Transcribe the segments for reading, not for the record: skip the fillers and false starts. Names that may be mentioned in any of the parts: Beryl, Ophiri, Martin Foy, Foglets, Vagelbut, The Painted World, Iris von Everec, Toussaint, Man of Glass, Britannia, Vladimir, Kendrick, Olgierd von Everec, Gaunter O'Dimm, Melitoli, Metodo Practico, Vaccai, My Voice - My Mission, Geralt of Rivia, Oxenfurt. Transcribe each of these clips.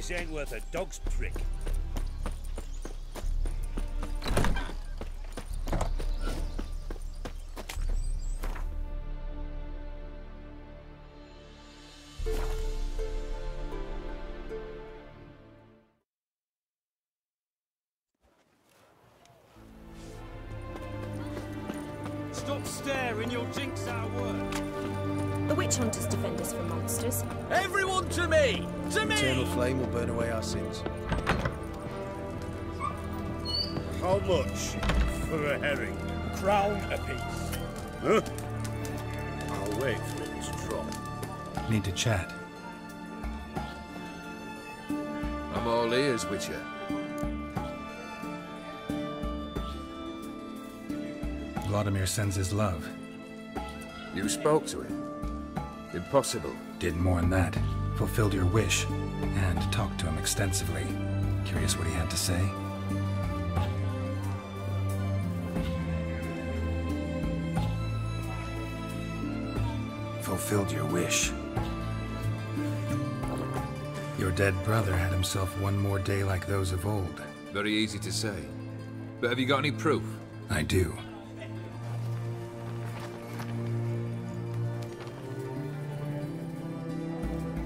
This ain't worth a dog's prick. Stop staring, you'll jinx our work. The witch hunters defend us from monsters. Everyone to me! To me! Eternal flame will burn away our sins. How much for a herring? Crown apiece. Huh? I'll wait for it to drop. Need to chat. I'm all ears, Witcher. Vladimir sends his love. You spoke to him? Impossible. Did more than that. Fulfilled your wish, and talked to him extensively. Curious what he had to say? Fulfilled your wish. Your dead brother had himself one more day like those of old. Very easy to say. But have you got any proof? I do.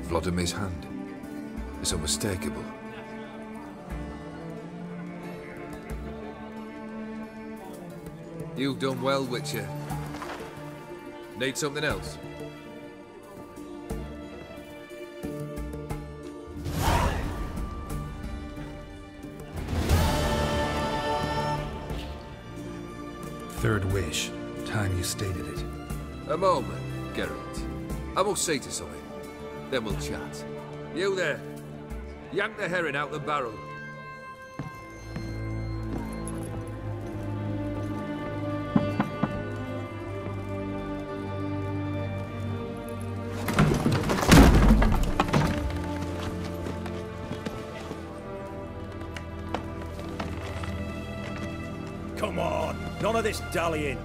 Vladimir's hand. It's unmistakable. You've done well, Witcher. Need something else? Third wish. Time you stated it. A moment, Geralt. I will say to something. Then we'll chat. You there! Yank the herring out the barrel. Come on! None of this dallying!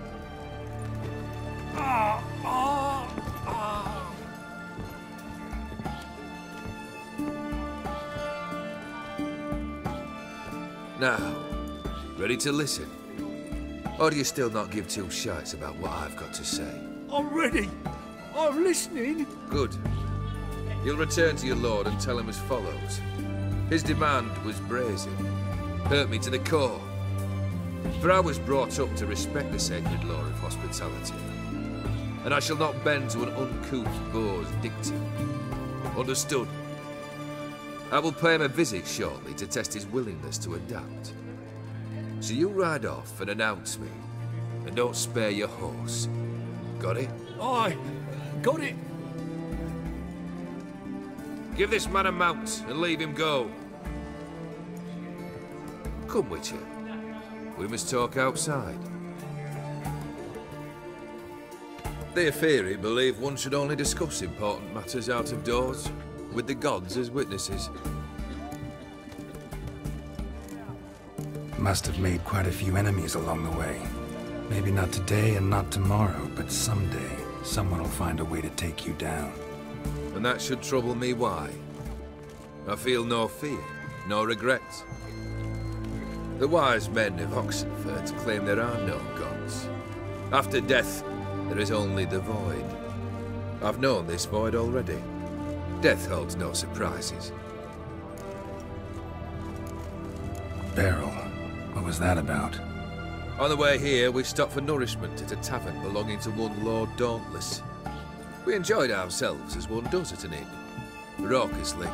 Now, ready to listen? Or do you still not give two shites about what I've got to say? I'm ready! I'm listening! Good. You'll return to your lord and tell him as follows. His demand was brazen. Hurt me to the core. For I was brought up to respect the sacred law of hospitality. And I shall not bend to an uncouth boor's dictum. Understood? I will pay him a visit shortly to test his willingness to adapt. So you ride off and announce me, and don't spare your horse. Got it? Aye, got it. Give this man a mount and leave him go. Come, Witcher. We must talk outside. The Ophiri believe one should only discuss important matters out of doors, with the gods as witnesses. Must have made quite a few enemies along the way. Maybe not today and not tomorrow, but someday, someone will find a way to take you down. And that should trouble me why. I feel no fear, no regret. The wise men of Oxenfurt claim there are no gods. After death, there is only the void. I've known this void already. Death holds no surprises. Beryl, what was that about? On the way here, we stopped for nourishment at a tavern belonging to one Lord Dauntless. We enjoyed ourselves as one does at an inn, raucously.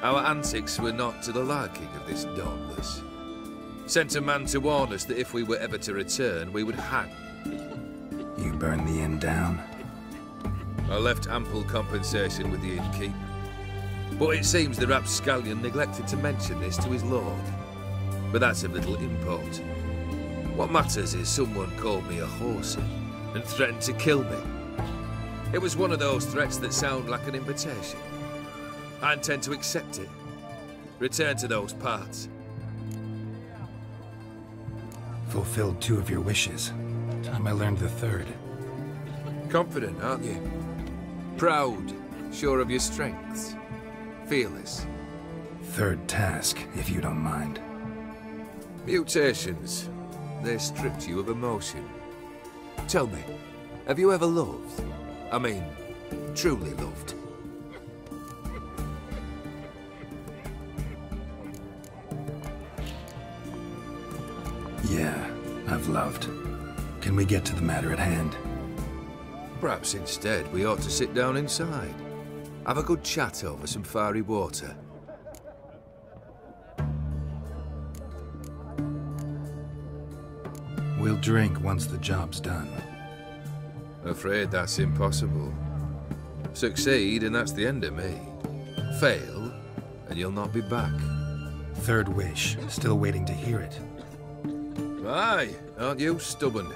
Our antics were not to the liking of this Dauntless. Sent a man to warn us that if we were ever to return, we would hang. You burned the inn down? I left ample compensation with the innkeep. But it seems the rapscallion neglected to mention this to his lord. But that's of little import. What matters is someone called me a horsey and threatened to kill me. It was one of those threats that sound like an invitation. I intend to accept it. Return to those parts. Fulfilled two of your wishes. Time I learned the third. Confident, aren't you? Proud, sure of your strengths, fearless. Third task, if you don't mind. Mutations. They stripped you of emotion. Tell me, have you ever loved? I mean, truly loved? Yeah, I've loved. Can we get to the matter at hand? Perhaps instead we ought to sit down inside. Have a good chat over some fiery water. We'll drink once the job's done. Afraid that's impossible. Succeed and that's the end of me. Fail and you'll not be back. Third wish, still waiting to hear it. Aye, aren't you stubborn?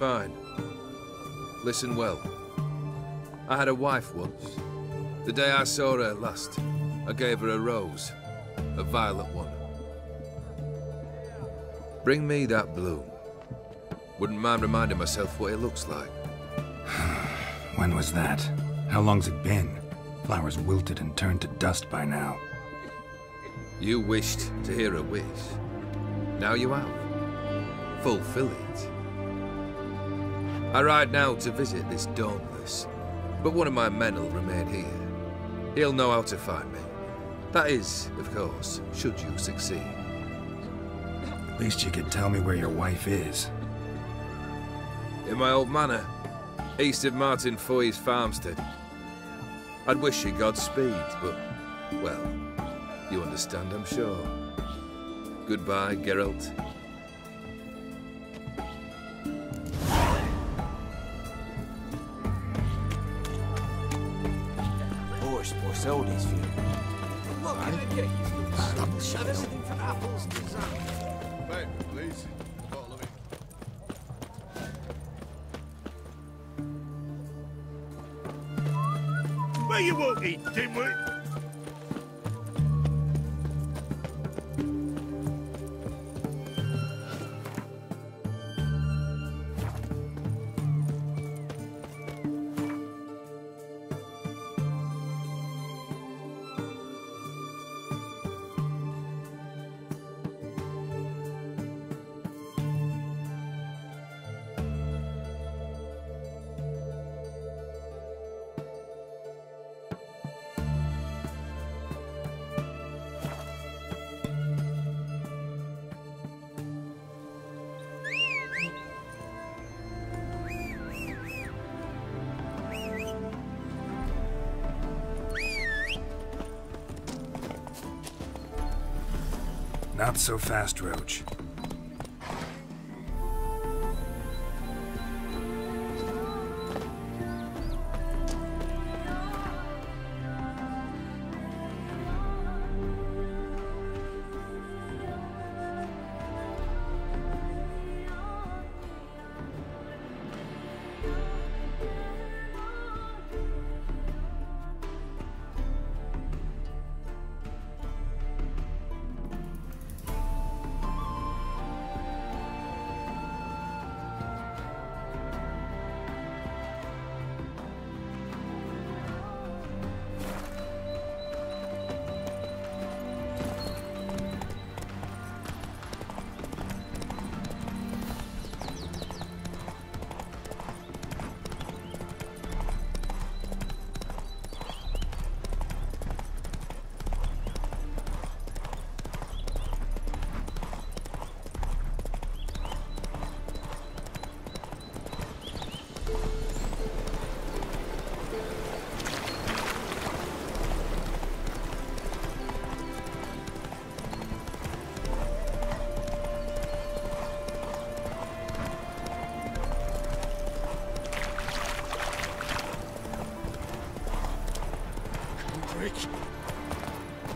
Fine. Listen well. I had a wife once. The day I saw her last, I gave her a rose. A violet one. Bring me that bloom. Wouldn't mind reminding myself what it looks like. When was that? How long's it been? Flowers wilted and turned to dust by now. You wished to hear a wish. Now you have. Fulfill it. I ride now to visit this Dauntless, but one of my men'll remain here. He'll know how to find me. That is, of course, should you succeed. At least you could tell me where your wife is. In my old manor, east of Martin Foy's farmstead. I'd wish you Godspeed, but, well, you understand, I'm sure. Goodbye, Geralt. Sold his view. Look, everything for apples design. Babe, please. Bottle of it. Well, you won't eat, dimwit. Not so fast, Roach.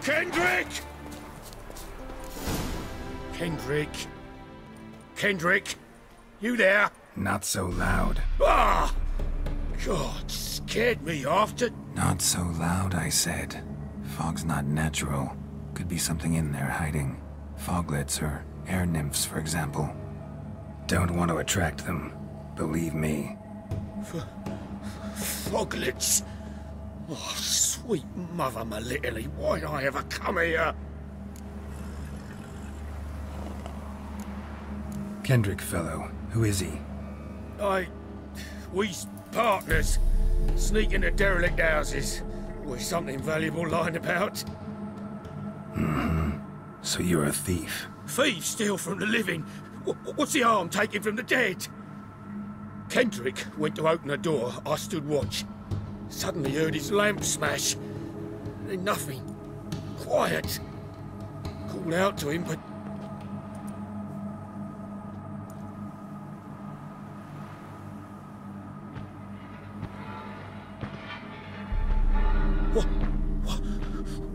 Kendrick! Kendrick! Kendrick! You there? Not so loud. Ah! God, scared me off to... Not so loud, I said. Fog's not natural. Could be something in there hiding. Foglets or air nymphs, for example. Don't want to attract them. Believe me. Foglets? Oh, sweet mother Melitoli, why did I ever come here? Kendrick fellow, who is he? We's partners. Sneak into derelict houses. With something valuable lying about. So you're a thief? Thieves steal from the living. What's the harm taking from the dead? Kendrick went to open the door. I stood watch. Suddenly heard his lamp smash. Then nothing. Quiet. Called out to him, but...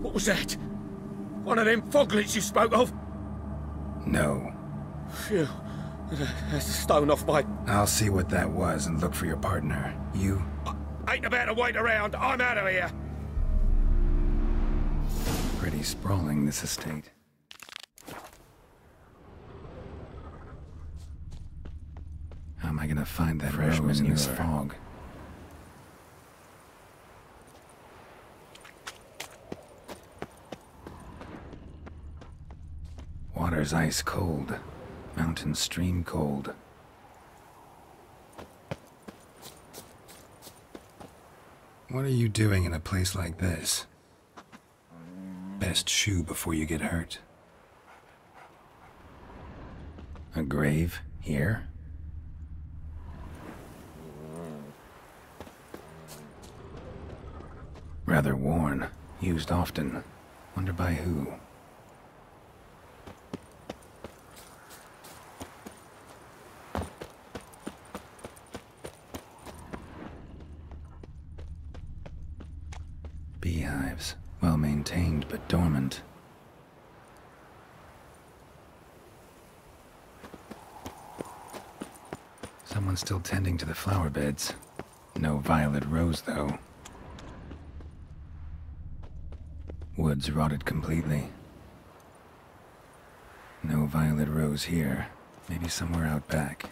What was that? One of them foglets you spoke of? No. Phew. That's a stone off my... I'll see what that was and look for your partner. You? I ain't about to wait around. I'm out of here. Pretty sprawling, this estate. How am I gonna find that freshman in this fog? Water's ice cold. Mountain stream cold. What are you doing in a place like this? Best shoe before you get hurt. A grave here? Rather worn, used often. Wonder by who. Beehives, well-maintained but dormant. Someone still tending to the flower beds. No violet rose, though. Woods rotted completely. No violet rose here. Maybe somewhere out back.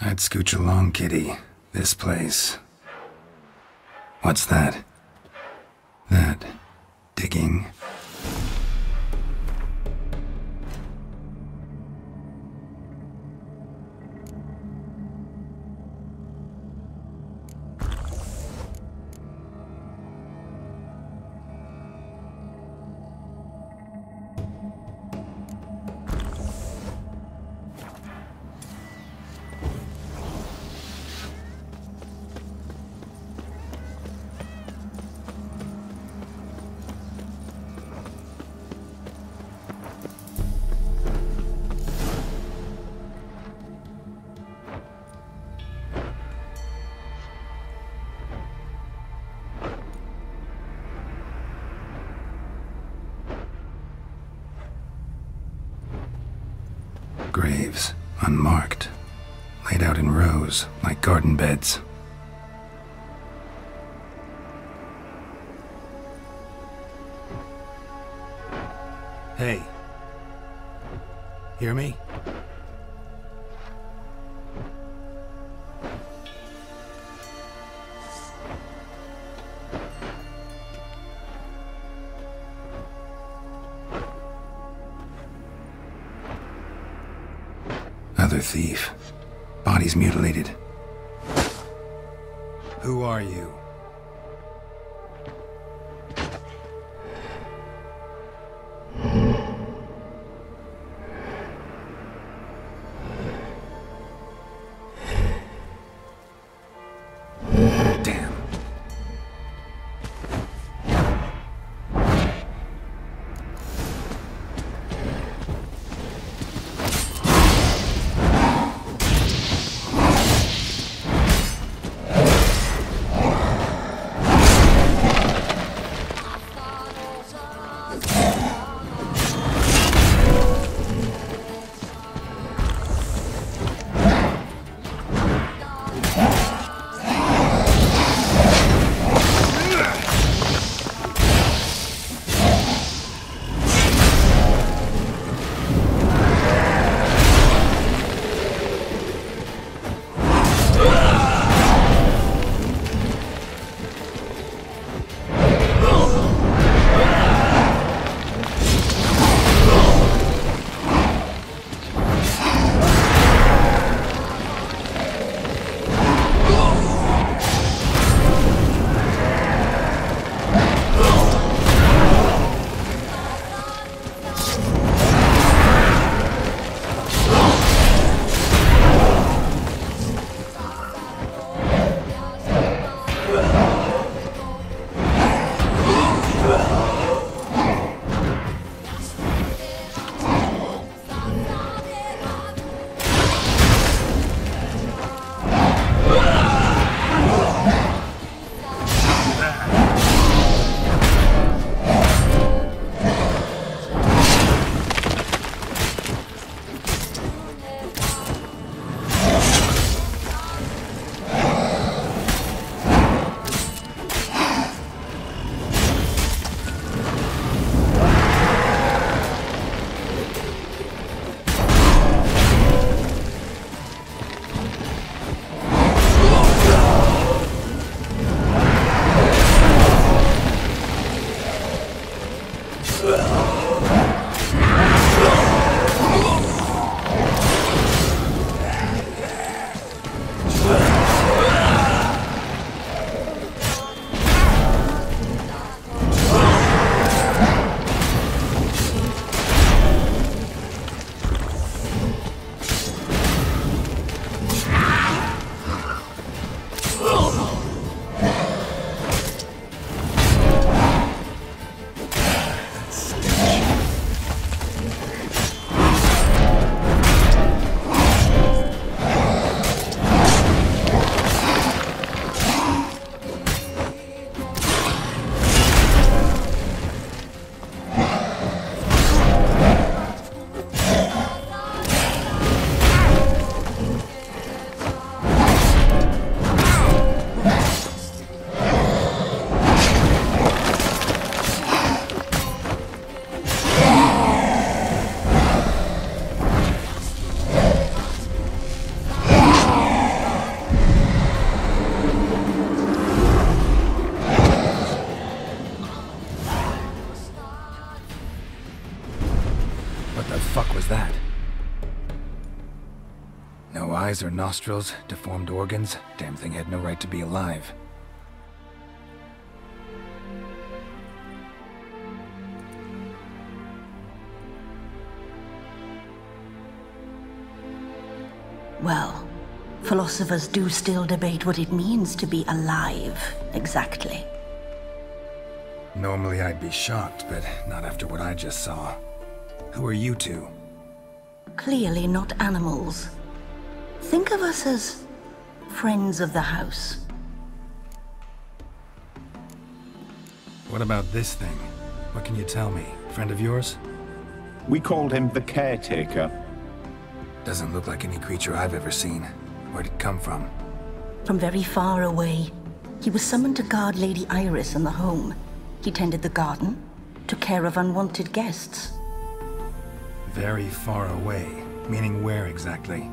I'd scooch along, Kitty. This place. What's that? That. Digging. Graves, unmarked, laid out in rows like garden beds. Hey, hear me? Thief. Body's mutilated. Who are you? What the fuck was that? No eyes or nostrils, deformed organs. Damn thing had no right to be alive. Well, philosophers do still debate what it means to be alive, exactly. Normally I'd be shocked, but not after what I just saw. Who are you two? Clearly not animals. Think of us as friends of the house. What about this thing? What can you tell me? Friend of yours? We called him the Caretaker. Doesn't look like any creature I've ever seen. Where'd it come from? From very far away. He was summoned to guard Lady Iris in the home. He tended the garden, took care of unwanted guests. Very far away, meaning where exactly?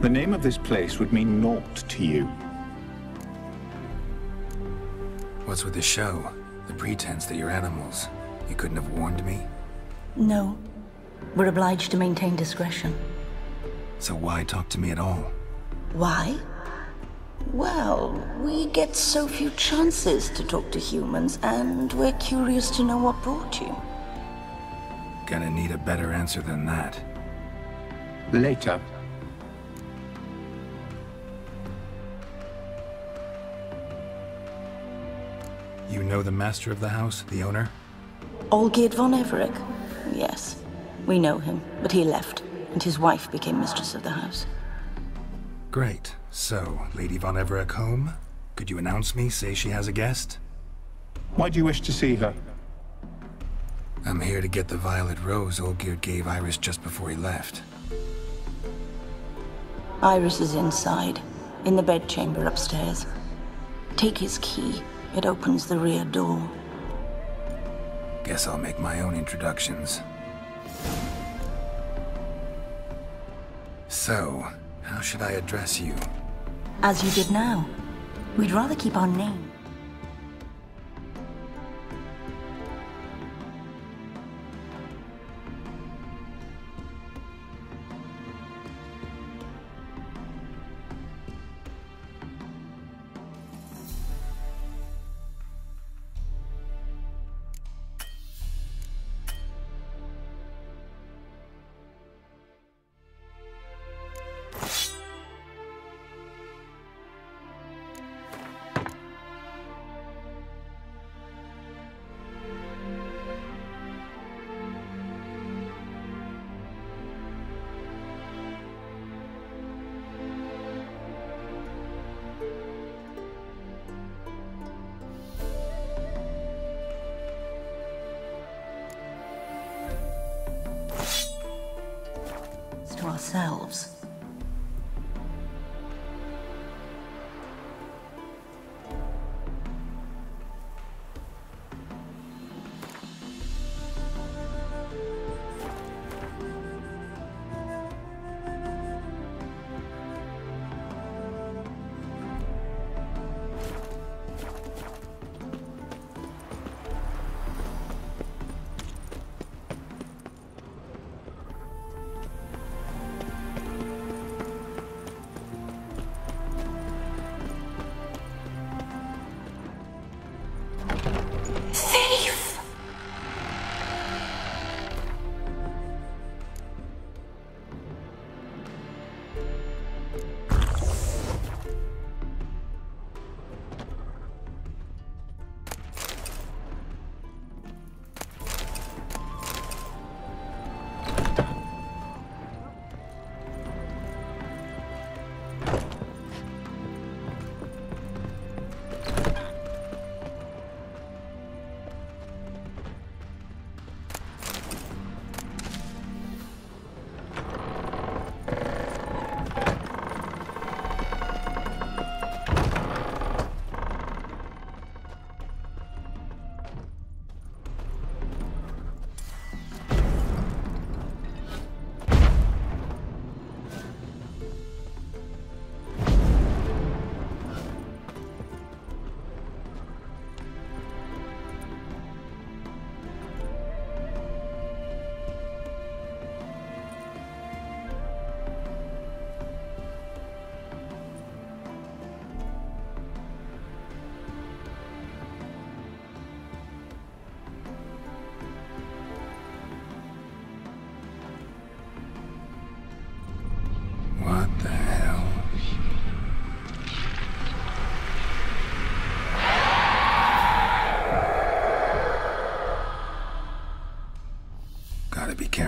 The name of this place would mean naught to you. What's with the show? The pretense that you're animals? You couldn't have warned me? No. We're obliged to maintain discretion. So why talk to me at all? Why? Well, we get so few chances to talk to humans, and we're curious to know what brought you. Gonna need a better answer than that. Later. You know the master of the house, the owner? Olgierd von Everec. Yes, we know him, but he left, and his wife became mistress of the house. Great. So, Lady von Everec home? Could you announce me, say she has a guest? Why do you wish to see her? I'm here to get the violet rose Olgierd gave Iris just before he left. Iris is inside, in the bedchamber upstairs. Take his key. It opens the rear door. Guess I'll make my own introductions. So, how should I address you? As you did now. We'd rather keep our name. Ourselves.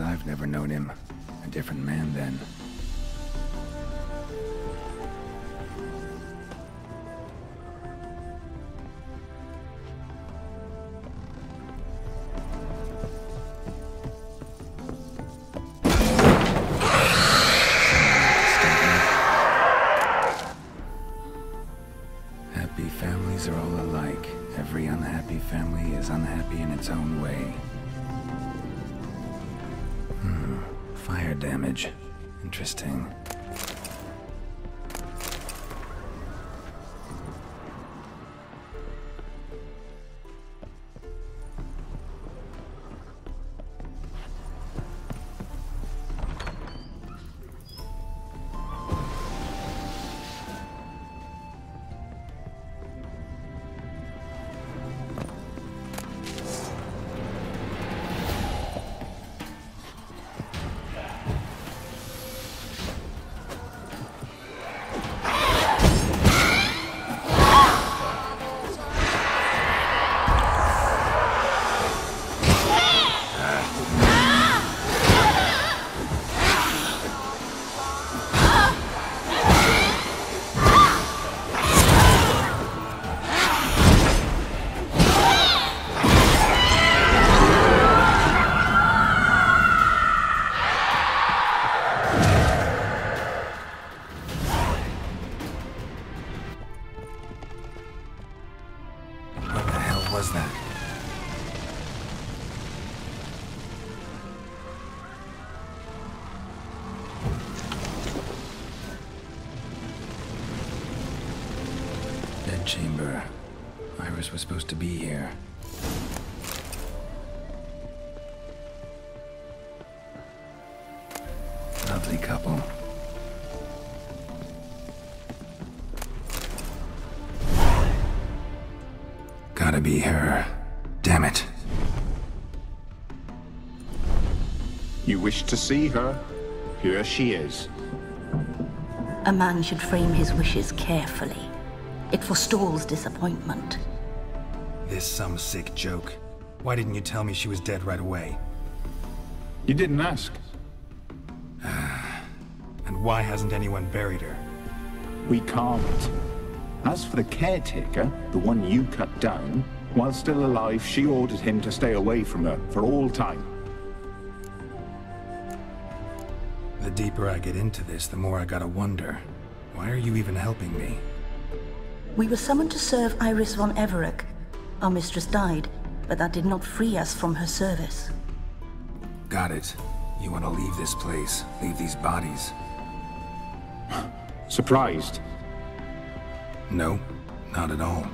I've never known him. A different man then. Happy families are all alike. Every unhappy family is unhappy in its own way. Fire damage. Interesting. Chamber. Iris was supposed to be here. Lovely couple. Gotta be her. Damn it. You wish to see her? Here she is. A man should frame his wishes carefully. It forestalls disappointment. This is some sick joke. Why didn't you tell me she was dead right away? You didn't ask. And why hasn't anyone buried her? We can't. As for the caretaker, the one you cut down, while still alive, she ordered him to stay away from her for all time. The deeper I get into this, the more I gotta wonder. Why are you even helping me? We were summoned to serve Iris von Everec. Our mistress died, but that did not free us from her service. Got it. You want to leave this place, leave these bodies. Surprised? No, not at all.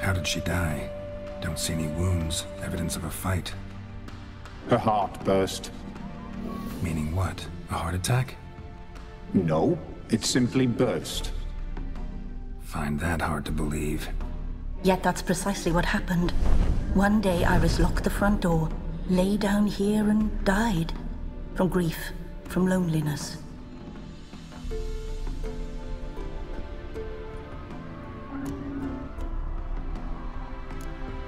How did she die? Don't see any wounds, evidence of a fight. Her heart burst. Meaning what? A heart attack? No. It simply burst. Find that hard to believe. Yet that's precisely what happened. One day Iris locked the front door, lay down here and died. From grief, from loneliness.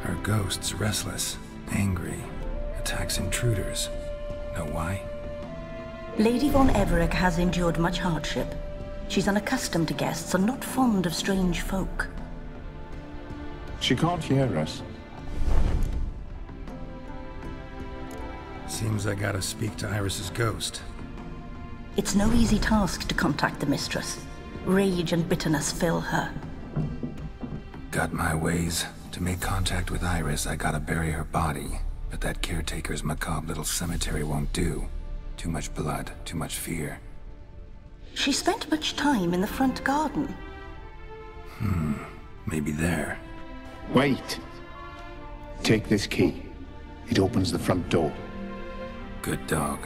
Her ghost's restless, angry, attacks intruders. Know why? Lady von Everec has endured much hardship. She's unaccustomed to guests and not fond of strange folk. She can't hear us. Seems I gotta speak to Iris's ghost. It's no easy task to contact the mistress. Rage and bitterness fill her. Got my ways. To make contact with Iris, I gotta bury her body. But that caretaker's macabre little cemetery won't do. Too much blood, too much fear. She spent much time in the front garden. Maybe there. Wait. Take this key. It opens the front door. Good dog.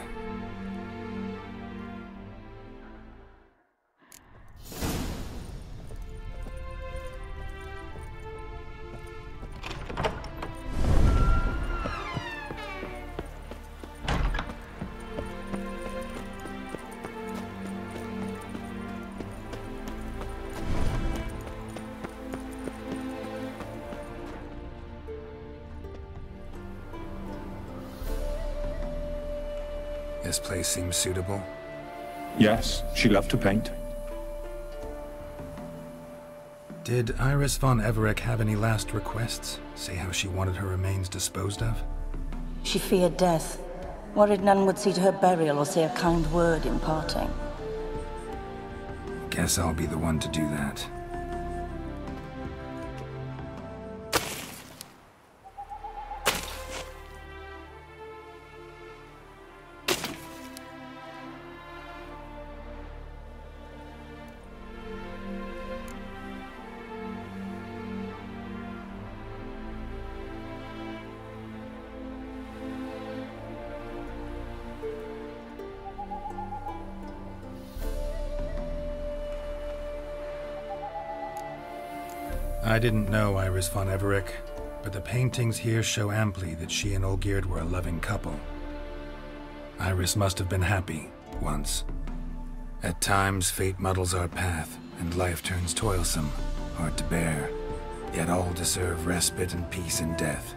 This place seems suitable. Yes, she loved to paint. Did Iris von Everec have any last requests? Say how she wanted her remains disposed of? She feared death, worried none would see to her burial or say a kind word in parting. Guess I'll be the one to do that. I didn't know Iris von Everec, but the paintings here show amply that she and Olgierd were a loving couple. Iris must have been happy, once. At times, fate muddles our path, and life turns toilsome, hard to bear, yet all deserve respite and peace in death.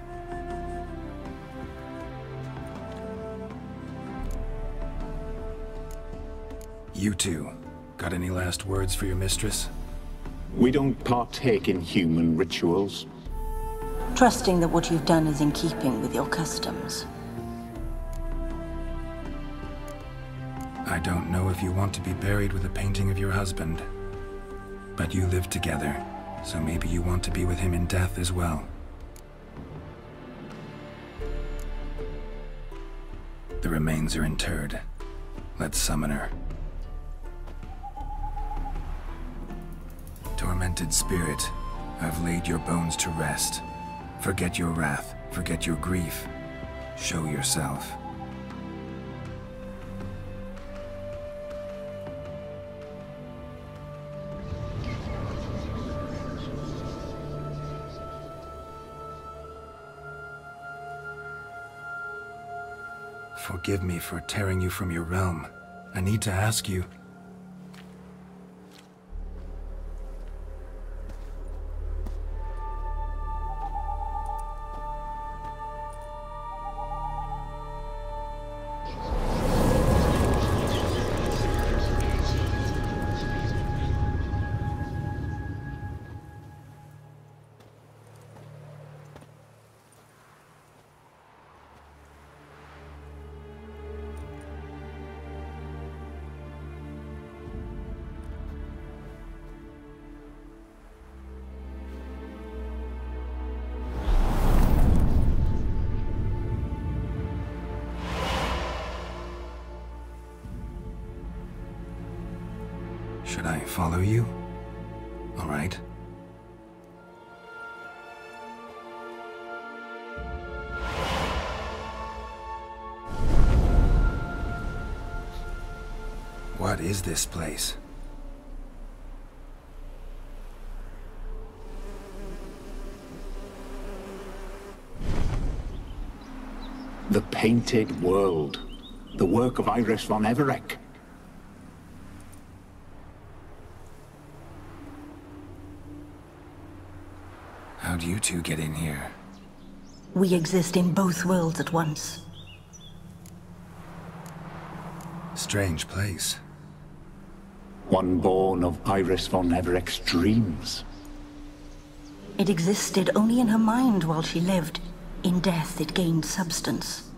You two, got any last words for your mistress? We don't partake in human rituals. Trusting that what you've done is in keeping with your customs. I don't know if you want to be buried with a painting of your husband. But you live together, so maybe you want to be with him in death as well. The remains are interred. Let's summon her. Tormented spirit, I've laid your bones to rest. Forget your wrath, forget your grief. Show yourself. Forgive me for tearing you from your realm. I need to ask you. Should I follow you? All right. What is this place? The Painted World. The work of Iris von Everec. How'd you two get in here? We exist in both worlds at once. Strange place. One born of Iris von Everec's dreams. It existed only in her mind while she lived. In death, it gained substance.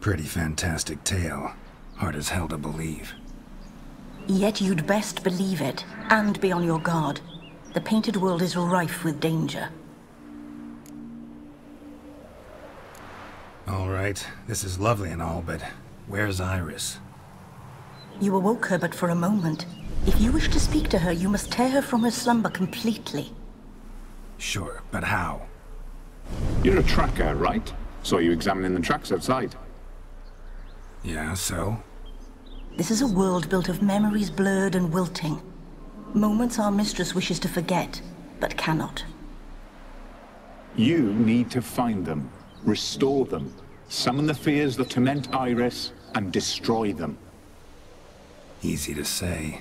Pretty fantastic tale. Hard as hell to believe. Yet you'd best believe it, and be on your guard. The Painted World is rife with danger. All right, this is lovely and all, but Where's Iris? You awoke her but for a moment. If you wish to speak to her, you must tear her from her slumber completely. Sure, but how? You're a tracker, right? Saw you examining the tracks outside. Yeah, so? This is a world built of memories blurred and wilting. Moments our mistress wishes to forget, but cannot. You need to find them, restore them, summon the fears that torment Iris, and destroy them. Easy to say.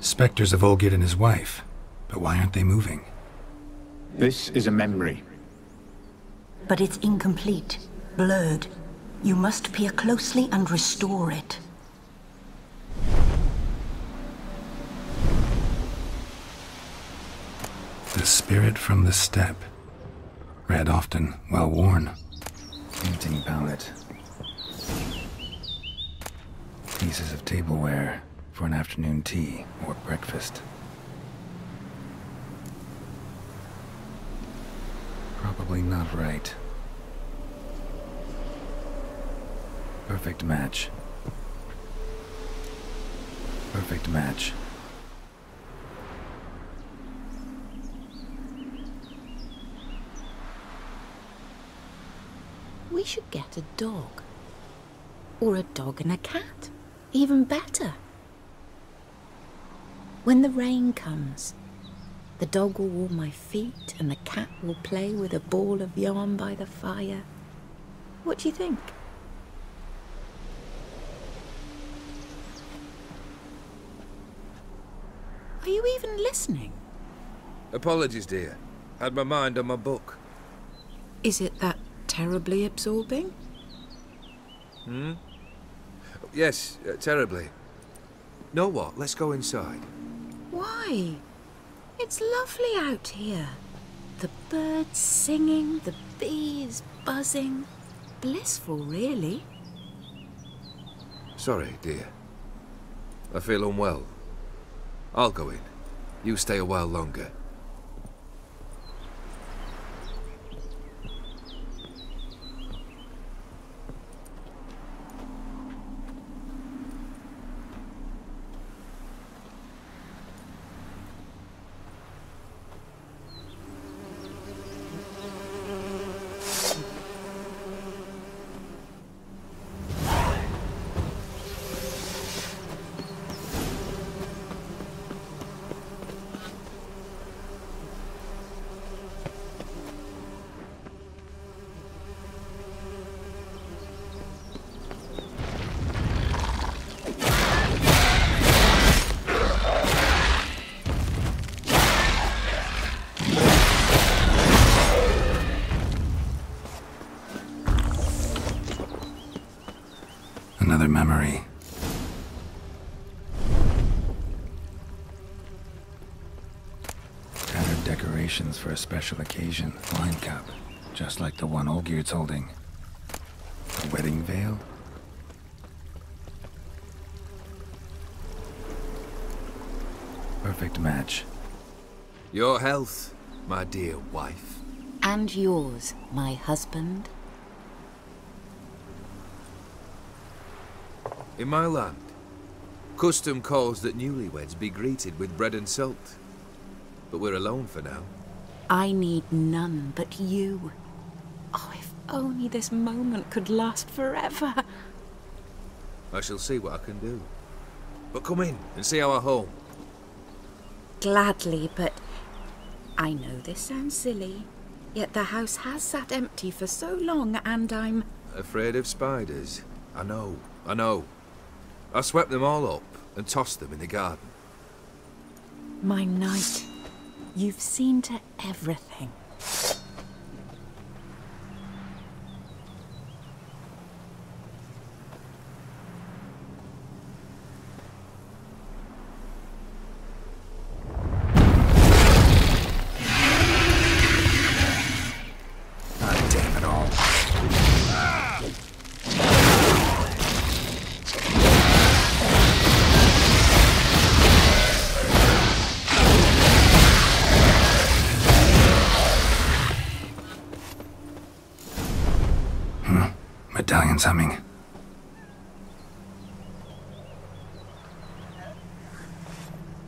Spectres of Olgierd and his wife, but why aren't they moving? This is a memory. But it's incomplete, blurred. You must peer closely and restore it. The spirit from the steppe. Read often, well worn. Painting palette. Pieces of tableware for an afternoon tea or breakfast. Probably not right. Perfect match. Perfect match. We should get a dog. Or a dog and a cat. Even better. When the rain comes, the dog will warm my feet and the cat will play with a ball of yarn by the fire. What do you think? Are you even listening? Apologies, dear. Had my mind on my book. Is it that terribly absorbing? Yes, terribly. Know what? Let's go inside. Why? It's lovely out here. The birds singing, the bees buzzing. Blissful, really. Sorry, dear. I feel unwell. I'll go in. You stay a while longer. Memory. Tattered decorations for a special occasion. Wine cup, just like the one Olgierd's holding. A wedding veil? Perfect match. Your health, my dear wife. And yours, my husband. In my land, custom calls that newlyweds be greeted with bread and salt. But we're alone for now. I need none but you. Oh, if only this moment could last forever. I shall see what I can do. But come in and see our home. Gladly, but I know this sounds silly. Yet the house has sat empty for so long and I'm... afraid of spiders. I know. I swept them all up and tossed them in the garden. My knight, you've seen to everything. God damn it all. Medallion's humming.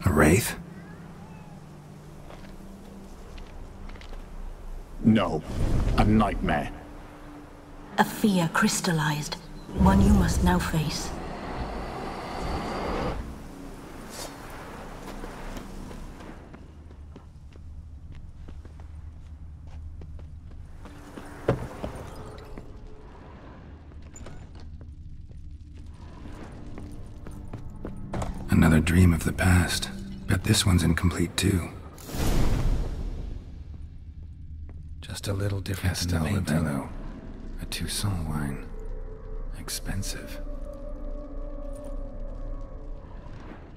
A wraith? No, a nightmare. A fear crystallized, one you must now face. Another dream of the past, but this one's incomplete too. Just a little different than the Melitoli. A Toussaint wine. Expensive.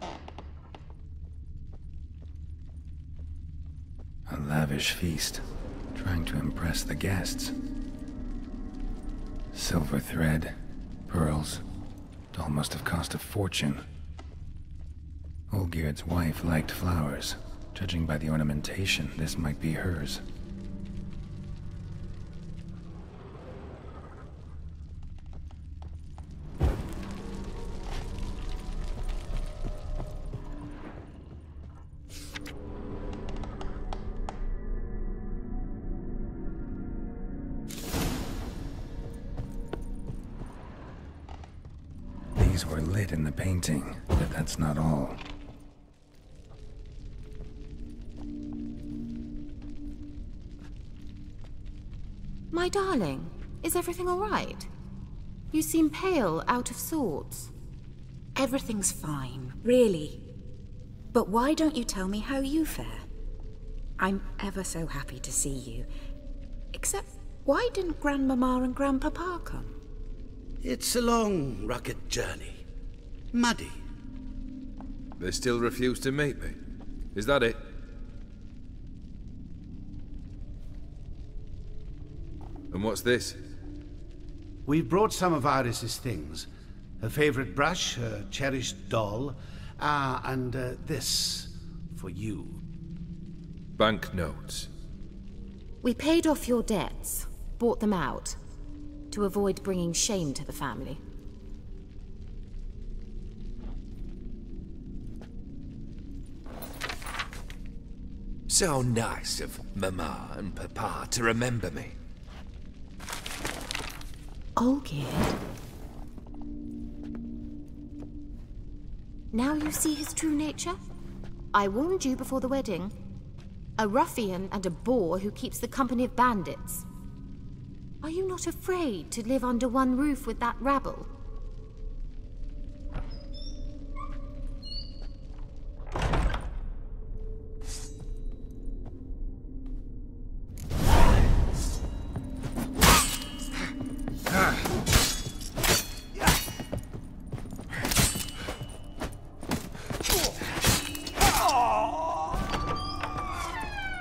A lavish feast, trying to impress the guests. Silver thread, pearls. It all must have cost a fortune. Olgierd's wife liked flowers. Judging by the ornamentation, this might be hers. These were lit in the painting, but that's not all. My darling, is everything all right? You seem pale, out of sorts. Everything's fine, really. But why don't you tell me how you fare? I'm ever so happy to see you. Except, why didn't Grandmama and Grandpapa come? It's a long, rugged journey. Muddy. They still refuse to meet me. Is that it? And what's this? We've brought some of Iris's things. Her favorite brush, her cherished doll, and this for you. Banknotes. We paid off your debts, bought them out, to avoid bringing shame to the family. So nice of Mama and Papa to remember me. Olgierd? Now you see his true nature? I warned you before the wedding. A ruffian and a boor who keeps the company of bandits. Are you not afraid to live under one roof with that rabble?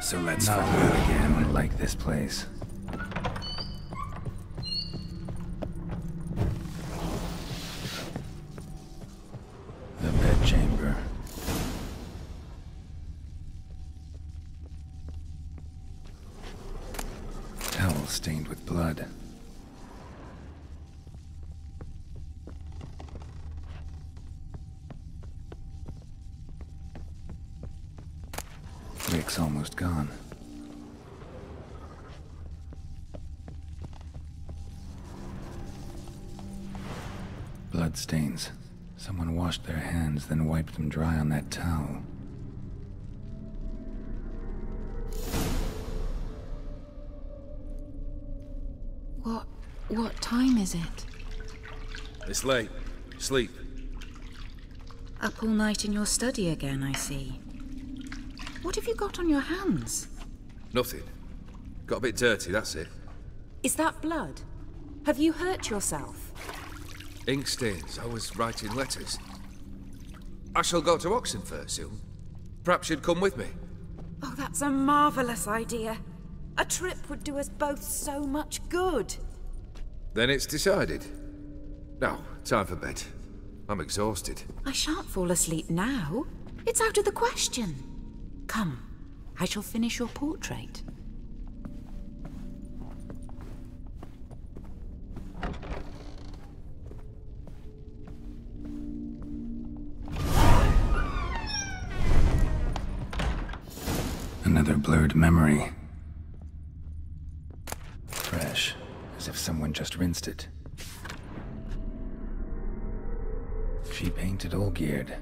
So let's not move again like this place. The bedchamber. Towel stained with blood. Rick's almost gone. Bloodstains. Someone washed their hands, then wiped them dry on that towel. What time is it? It's late. Sleep. Up all night in your study again, I see. What have you got on your hands? Nothing. Got a bit dirty, that's it. Is that blood? Have you hurt yourself? Ink stains. I was writing letters. I shall go to Oxenfurt soon. Perhaps you'd come with me. Oh, that's a marvellous idea. A trip would do us both so much good. Then it's decided. Now, time for bed. I'm exhausted. I shan't fall asleep now. It's out of the question. Come, I shall finish your portrait. another blurred memory. Fresh, as if someone just rinsed it. She painted Olgierd,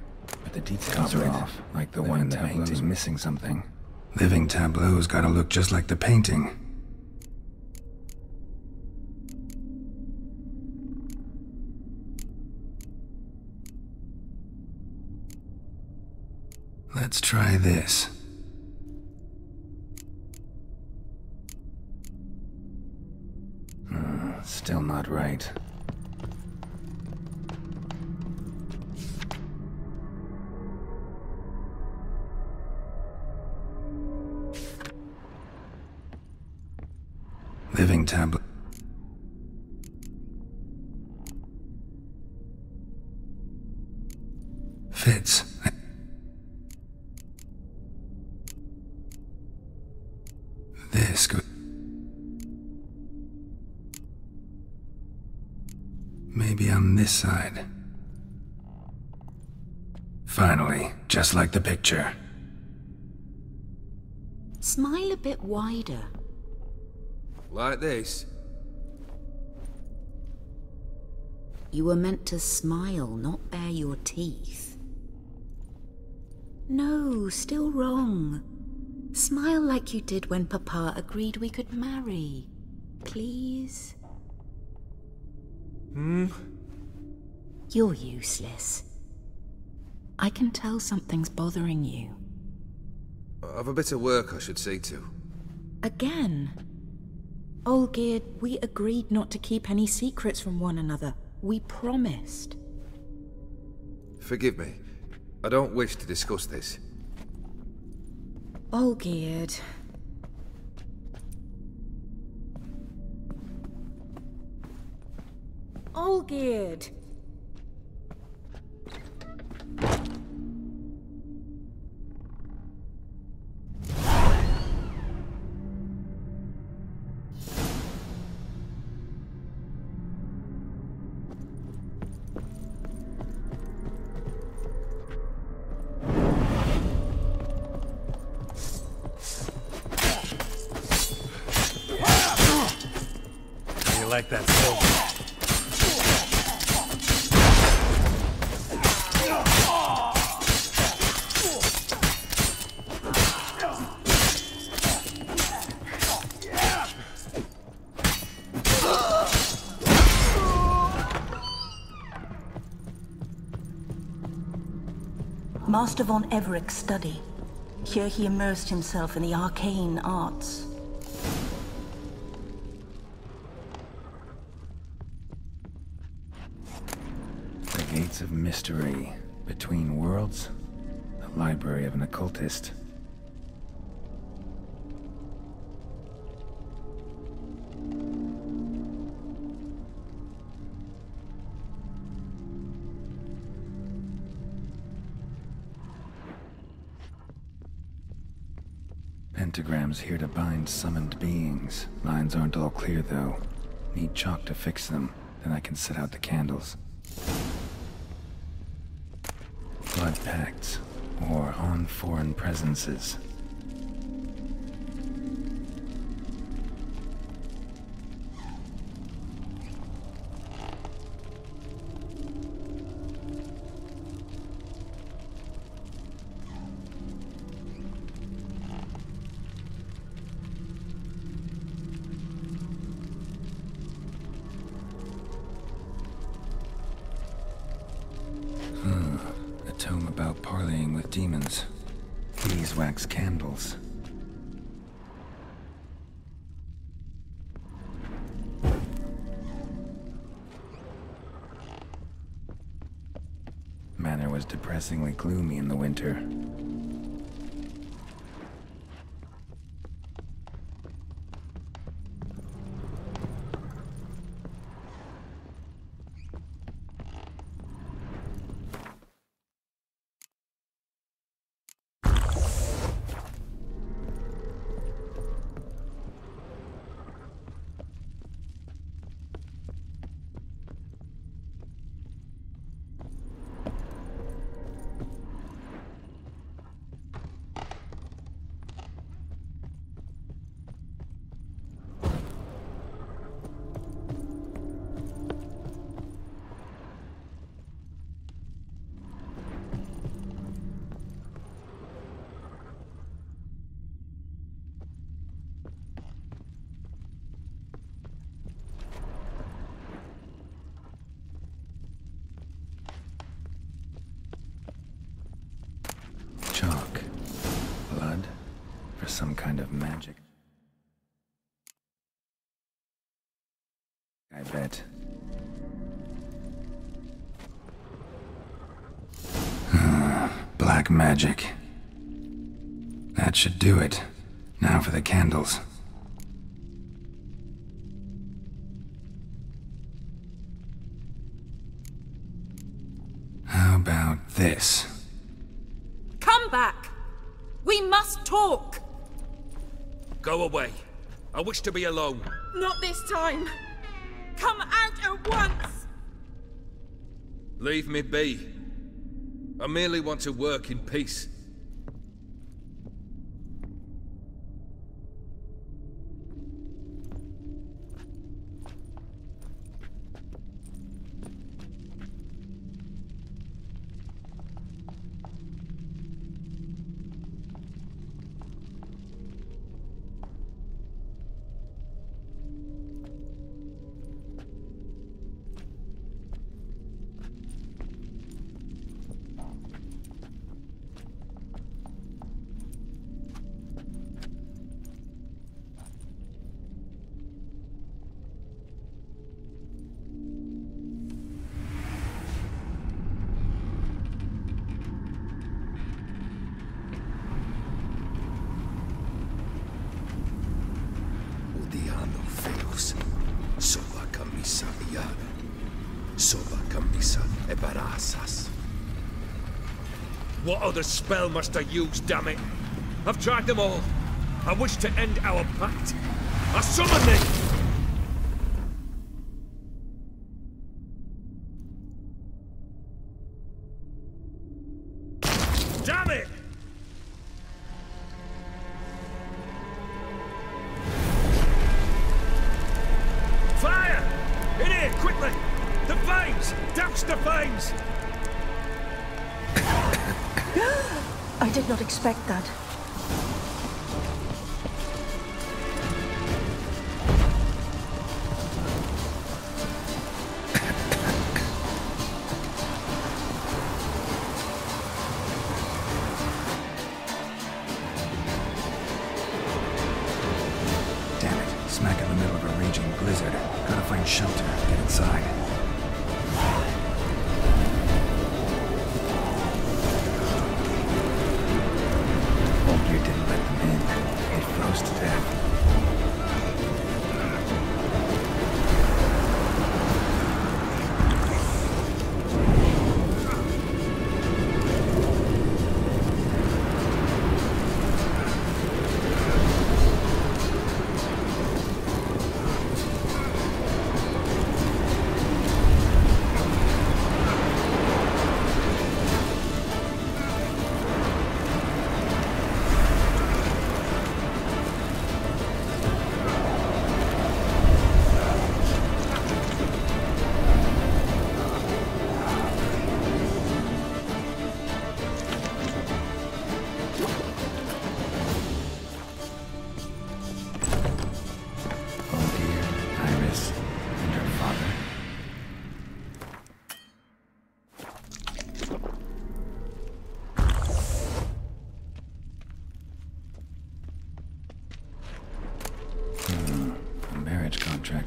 but the details are off, like the one tableau's missing something. Living tableau's gotta look just like the painting. Let's try this. Still not right. Living tablet. Fits. This could. Maybe on this side. Finally, just like the picture. Smile a bit wider. Like this. You were meant to smile, not bare your teeth. No, still wrong. Smile like you did when Papa agreed we could marry. Please? You're useless. I can tell something's bothering you. I've a bit of work I should see to. Again? Olgierd, we agreed not to keep any secrets from one another. We promised. Forgive me. I don't wish to discuss this. Olgierd. Olgierd! You like that silver? Master von Everec's study. Here he immersed himself in the arcane arts. The gates of mystery, between worlds, the library of an occultist. Pentagrams here to bind summoned beings. Lines aren't all clear, though. Need chalk to fix them, then I can set out the candles. Blood pacts, or on foreign presences. Tome about parleying with demons. These wax candles. Manor was depressingly gloomy in the winter. some kind of magic. I bet. Black magic. That should do it. Now for the candles. How about this? Come back! We must talk! Go away. I wish to be alone. Not this time. Come out at once! Leave me be. I merely want to work in peace. What other spell must I use, damn it? I've tried them all. I wish to end our pact. I summon thee! Expect that. Damn it. Smack in the middle of a raging blizzard. Gotta find shelter. Get inside.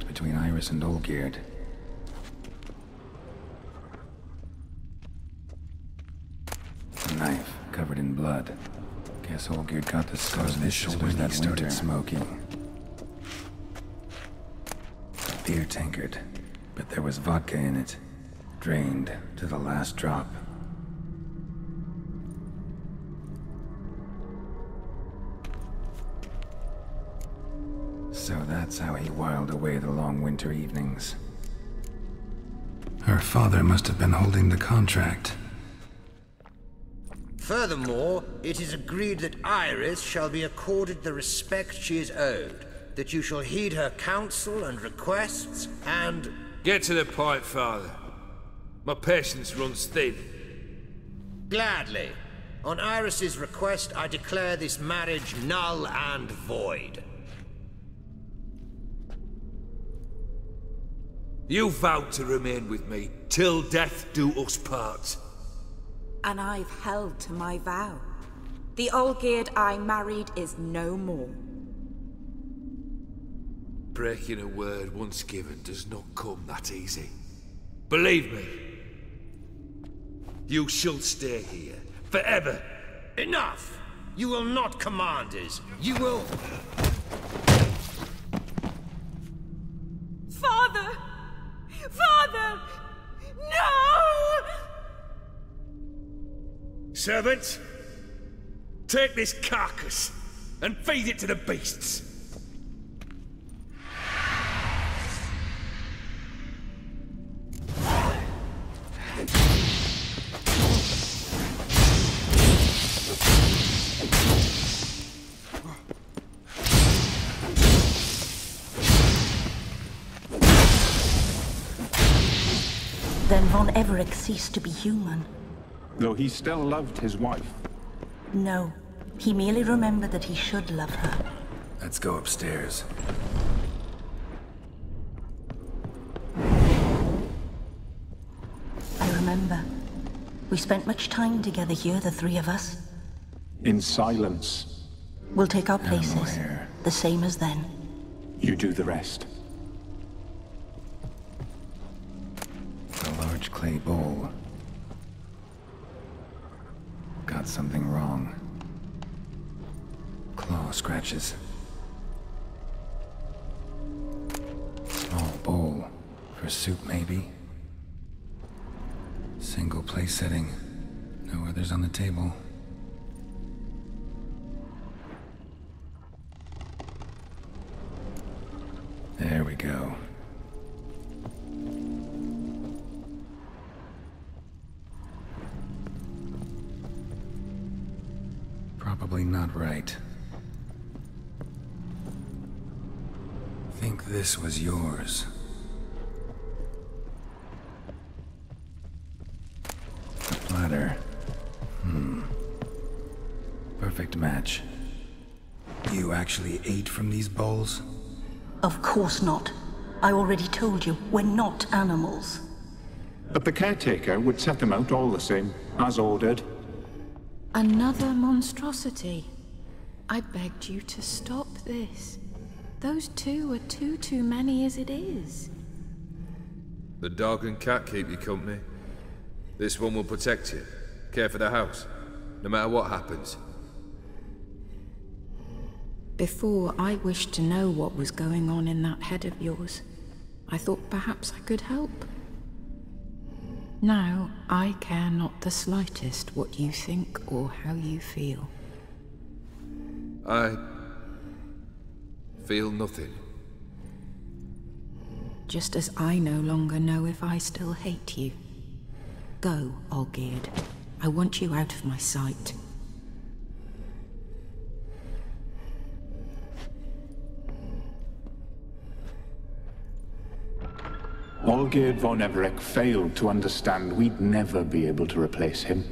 Between Iris and Olgierd. A knife covered in blood. Guess Olgierd got the scars on his shoulders that started smoking. A beer tankard, but there was vodka in it, drained to the last drop. So that's how he whiled away the long winter evenings. Her father must have been holding the contract. Furthermore, it is agreed that Iris shall be accorded the respect she is owed, that you shall heed her counsel and requests, and... Get to the point, Father. My patience runs thin. Gladly. On Iris's request, I declare this marriage null and void. You vowed to remain with me, till death do us part. And I've held to my vow. The Olgierd I married is no more. Breaking a word once given does not come that easy. Believe me, you shall stay here forever. Enough! You will not command us. You will... Father! Father! No! Servants, take this carcass and feed it to the beasts. Von Everec ceased to be human. Though he still loved his wife. No, he merely remembered that he should love her. Let's go upstairs. I remember. We spent much time together here, the three of us. In silence. We'll take our places, the same as then. You do the rest. Clay bowl. Got something wrong. Claw scratches. Small bowl. For soup, maybe? Single place setting. No others on the table. There we go. Probably not right. Think this was yours. The platter. Perfect match. You actually ate from these bowls? Of course not. I already told you, we're not animals. But the caretaker would set them out all the same, as ordered. Another monstrosity. I begged you to stop this. Those two are too many as it is. The dog and cat keep you company. This one will protect you, care for the house, no matter what happens. Before, I wished to know what was going on in that head of yours. I thought perhaps I could help. Now, I care not the slightest what you think or how you feel. I... feel nothing. Just as I no longer know if I still hate you. Go, Olgierd. I want you out of my sight. Olgierd von Everec failed to understand we'd never be able to replace him.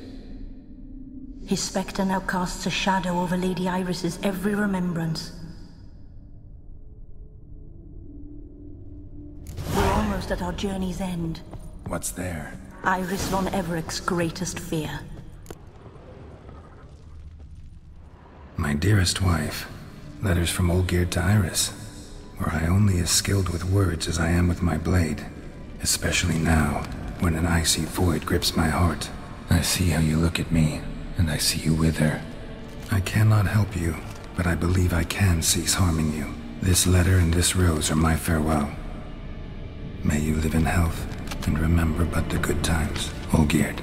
His spectre now casts a shadow over Lady Iris's every remembrance. We're almost at our journey's end. What's there? Iris von Everec's greatest fear. My dearest wife, letters from Olgierd to Iris, were I only as skilled with words as I am with my blade. Especially now, when an icy void grips my heart. I see how you look at me, and I see you wither. I cannot help you, but I believe I can cease harming you. This letter and this rose are my farewell. May you live in health, and remember but the good times, Olgierd.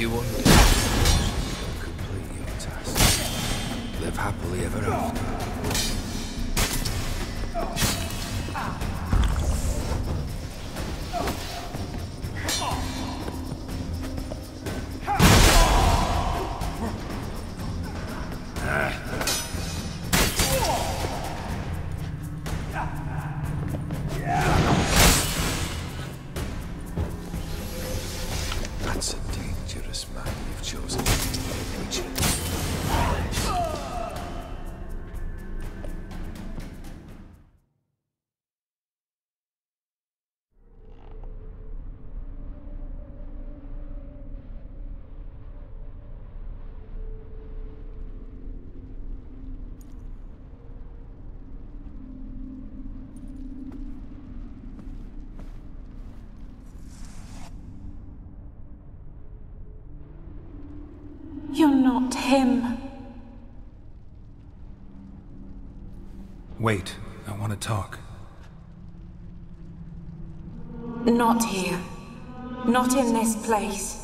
you undo. Complete your task. Live happily ever after. You're not him. Wait, I want to talk. Not here. Not in this place.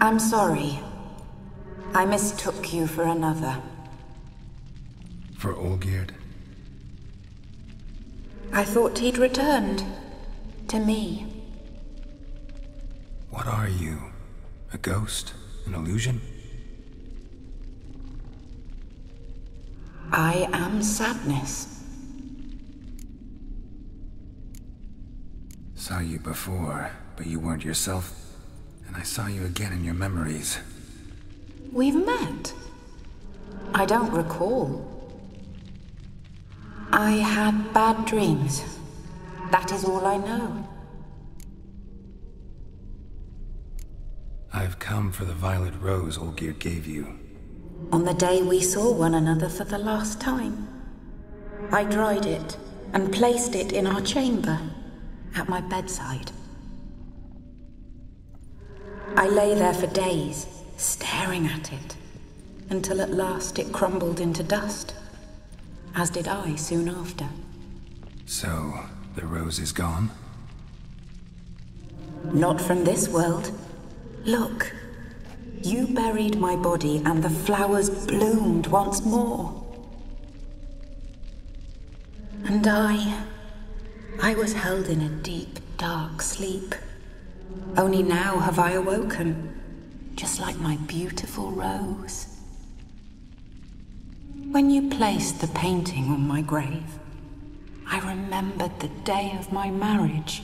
I'm sorry. I mistook you for another. For Olgierd? I thought he'd returned. To me. What are you? A ghost? An illusion? I am sadness. Saw you before, but you weren't yourself. I saw you again in your memories. We've met. I don't recall. I had bad dreams. That is all I know. I've come for the violet rose Olgierd gave you. On the day we saw one another for the last time. I dried it and placed it in our chamber, at my bedside. I lay there for days, staring at it, until at last it crumbled into dust, as did I soon after. So, the rose is gone? Not from this world. Look, you buried my body and the flowers bloomed once more. And I was held in a deep, dark sleep. Only now have I awoken, just like my beautiful rose. When you placed the painting on my grave, I remembered the day of my marriage.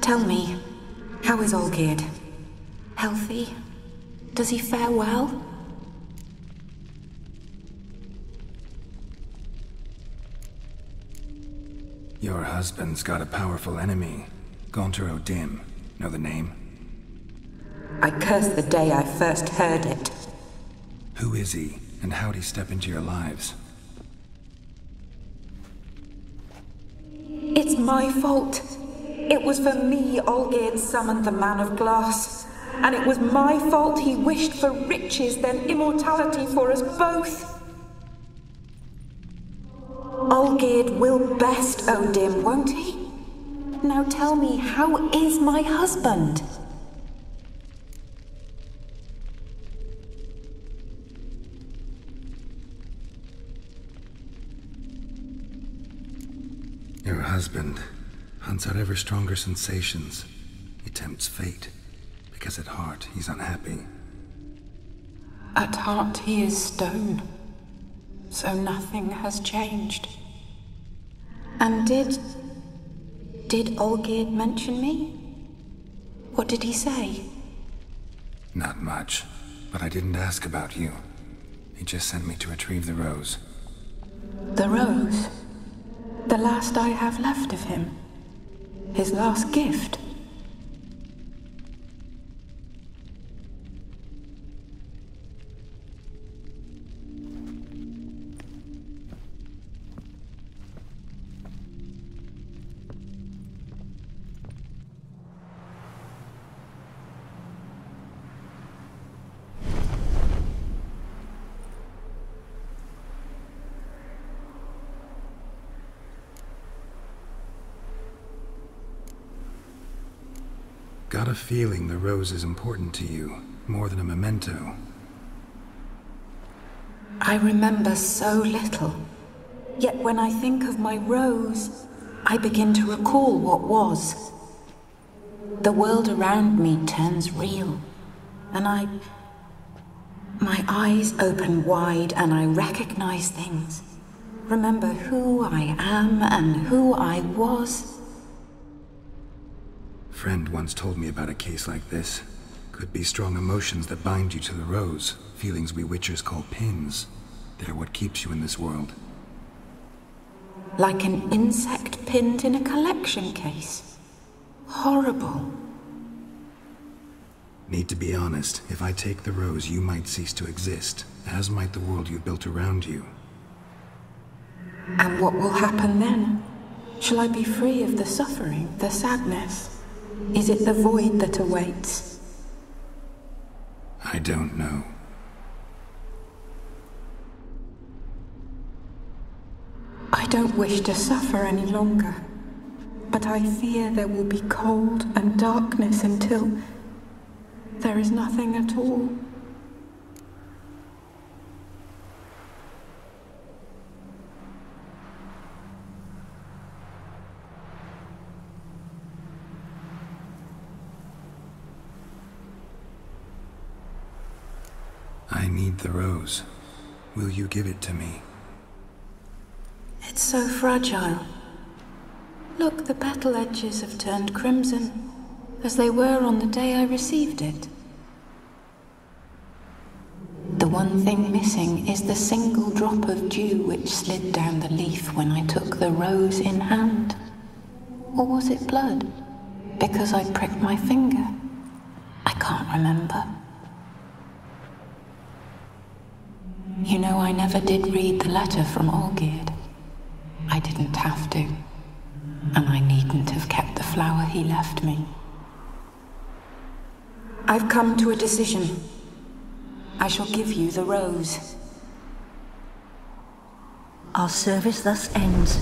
Tell me, how is Olgierd? Healthy? Does he fare well? Your husband's got a powerful enemy. Gaunter O'Dimm. Know the name? I curse the day I first heard it. Who is he, and how'd he step into your lives? It's my fault. It was for me Olgierd summoned the Man of Glass. And it was my fault he wished for riches, then immortality for us both. Olgierd will best O'Dimm, won't he? Now tell me, how is my husband? Your husband hunts out ever stronger sensations. He tempts fate, because at heart he's unhappy. At heart he is stone, so nothing has changed. And Did Olgierd mention me? What did he say? Not much, but I didn't ask about you. He just sent me to retrieve the rose. The rose? The last I have left of him? His last gift? Got a feeling the rose is important to you, more than a memento. I remember so little. Yet when I think of my rose, I begin to recall what was. The world around me turns real, and my eyes open wide and I recognize things. Remember who I am and who I was. A friend once told me about a case like this. Could be strong emotions that bind you to the rose, feelings we witchers call pins. They're what keeps you in this world. Like an insect pinned in a collection case. Horrible. Need to be honest, if I take the rose, you might cease to exist, as might the world you built around you. And what will happen then? Shall I be free of the suffering, the sadness? Is it the void that awaits? I don't know. I don't wish to suffer any longer, but I fear there will be cold and darkness until there is nothing at all. I need the rose. Will you give it to me? It's so fragile. Look, the petal edges have turned crimson, as they were on the day I received it. The one thing missing is the single drop of dew which slid down the leaf when I took the rose in hand. Or was it blood? Because I pricked my finger. I can't remember. You know, I never did read the letter from Olgierd. I didn't have to. And I needn't have kept the flower he left me. I've come to a decision. I shall give you the rose. Our service thus ends.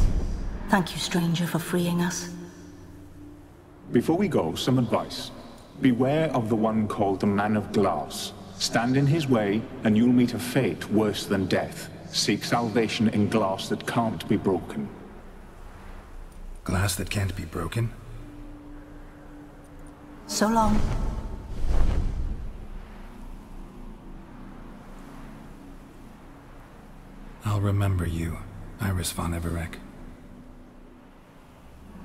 Thank you, stranger, for freeing us. Before we go, some advice. Beware of the one called the Man of Glass. Stand in his way, and you'll meet a fate worse than death. Seek salvation in glass that can't be broken. Glass that can't be broken? So long. I'll remember you, Iris von Everec.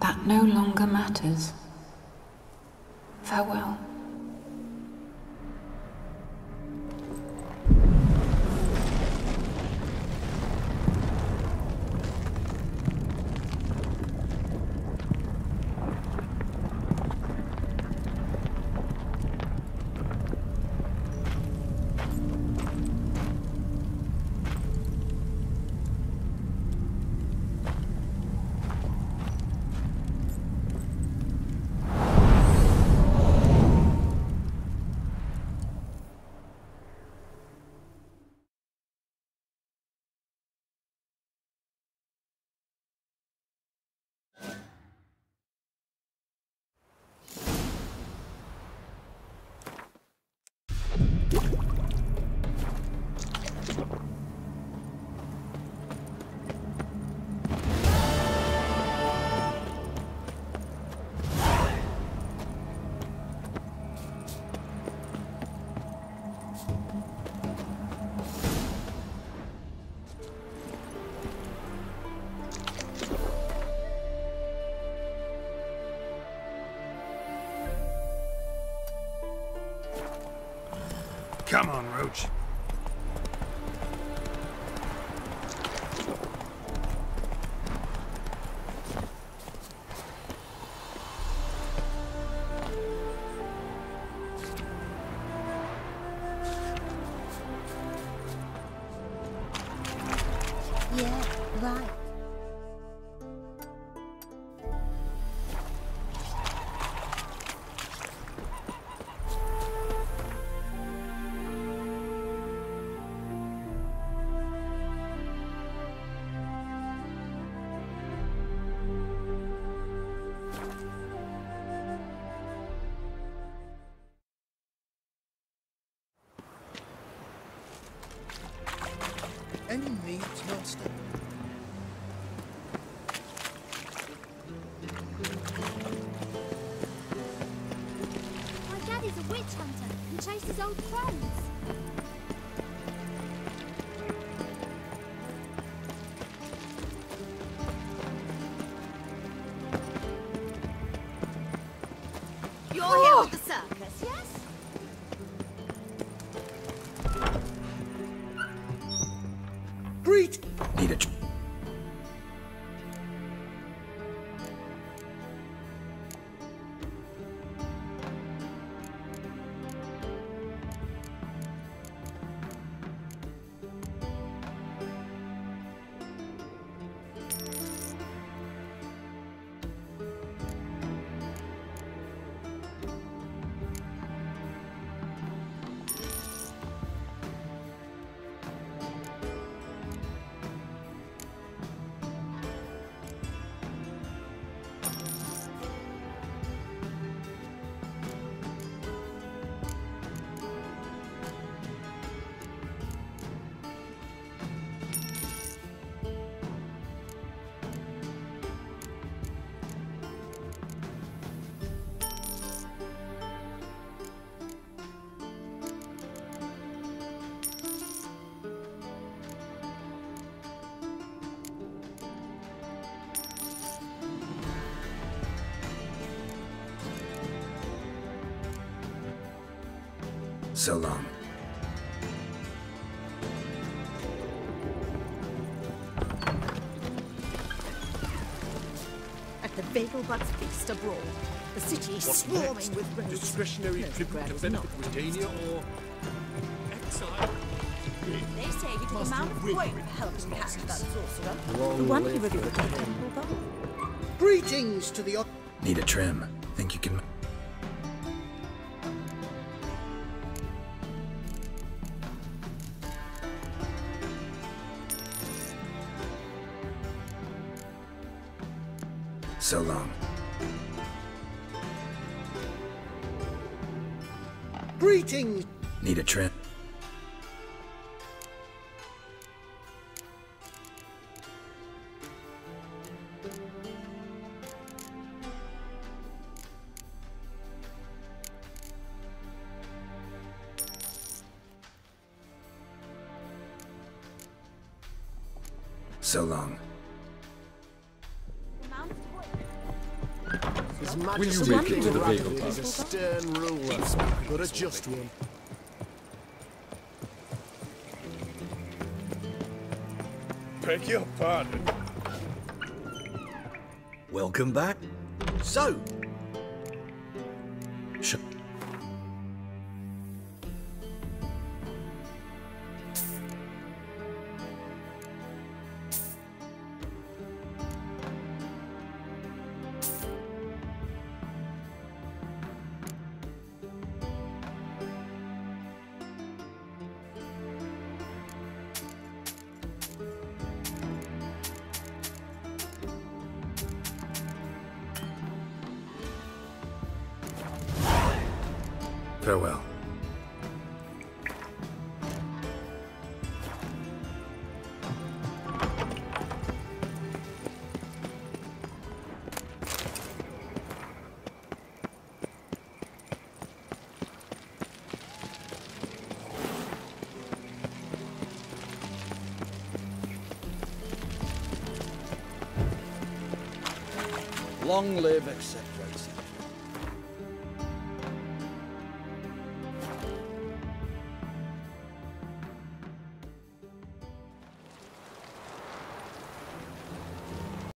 That no longer matters. Farewell. Come on, Roach. Yeah, right. Friend needs monster. My dad is a witch hunter and chases old friends. Salam. At the Vagelbut's feast abroad, the city is swarming with rage. Discretionary trip to benefit Britannia or exile? They say it will amount of great help to catch that sorcerer. The one who revealed the temple bomb. Greetings to the... Need a trim. Think you can... So long. Greetings. Need a trim. So long. Will you make it to the Vagelbut? He's a stern ruler, but a just one. Beg your pardon. Welcome back. So. Farewell. Long live, etc.